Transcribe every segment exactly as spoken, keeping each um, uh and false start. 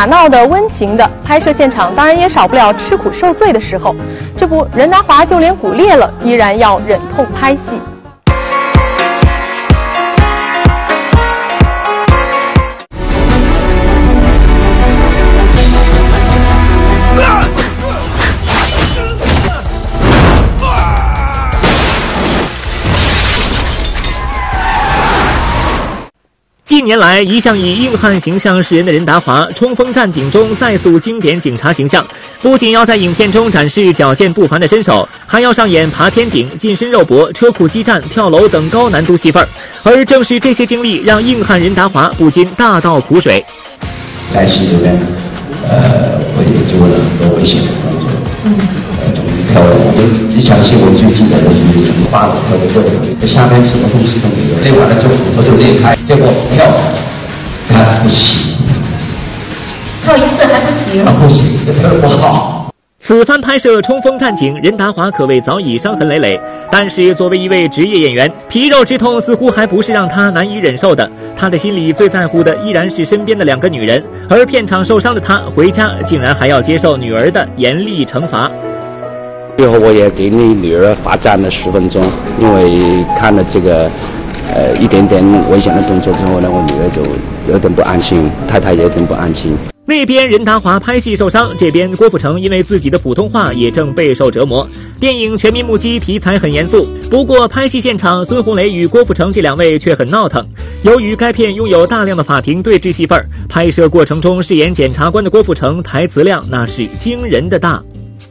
打闹的、温情的，拍摄现场当然也少不了吃苦受罪的时候。这不，任达华就连骨裂了，依然要忍痛拍戏。 近年来，一向以硬汉形象示人的任达华，冲锋战警中再塑经典警察形象，不仅要在影片中展示矫健不凡的身手，还要上演爬天顶、近身肉搏、车库激战、跳楼等高难度戏份。而正是这些经历，让硬汉任达华不禁大倒苦水。在戏里面，呃，我也做了很多危险的动作，呃，从跳楼，一一场戏我最记得就是从八楼跳到六楼，这下面什么东西都没有，练完了之后我就裂开，结果。 跳，他不行，跳一次还不行，他不行，跳得不好。此番拍摄《冲锋战警》，任达华可谓早已伤痕累累，但是作为一位职业演员，皮肉之痛似乎还不是让他难以忍受的。他的心里最在乎的依然是身边的两个女人，而片场受伤的他回家竟然还要接受女儿的严厉惩罚。 最后，我也给那女儿罚站了十分钟，因为看了这个。 呃，一点点危险的动作之后呢，我女儿就有点不安心，太太也有点不安心。那边任达华拍戏受伤，这边郭富城因为自己的普通话也正备受折磨。电影《全民目击》题材很严肃，不过拍戏现场，孙红雷与郭富城这两位却很闹腾。由于该片拥有大量的法庭对峙戏份，拍摄过程中饰演检察官的郭富城台词量那是惊人的大。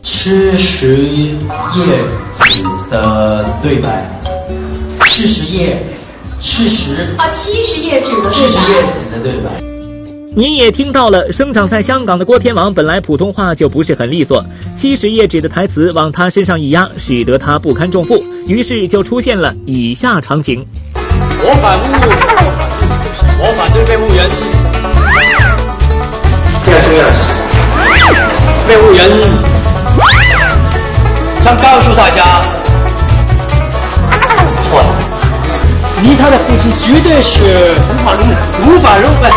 吃实叶子的对白，吃实叶。 七十啊，七十页纸的对白。七十页纸的对白。您也听到了，生长在香港的郭天王本来普通话就不是很利索，七十页纸的台词往他身上一压，使得他不堪重负，于是就出现了以下场景：我反侮辱，我反对被侮辱人，这样这样，被侮辱人，想告诉大家，错了。 离他的父亲绝对是无法容忍，无法容忍。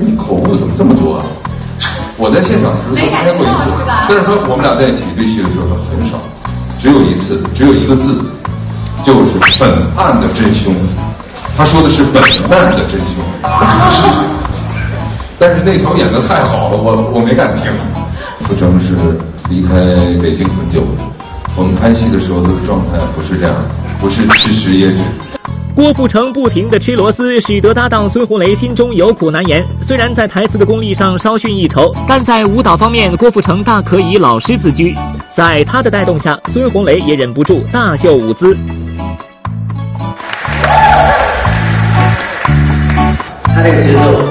你口误怎么这么多啊？我在现场时候开过一次，但是他我们俩在一起对戏的时候他很少，只有一次，只有一个字，就是本案的真凶。他说的是本案的真凶，但是那条演得太好了，我我没敢听。 郭富城是离开北京很久了，我们拍戏的时候他的状态不是这样，不是吃实业纸。郭富城不停地吃螺丝，使得搭档孙红雷心中有苦难言。虽然在台词的功力上稍逊一筹，但在舞蹈方面，郭富城大可以老师自居。在他的带动下，孙红雷也忍不住大秀舞姿。 他那个节奏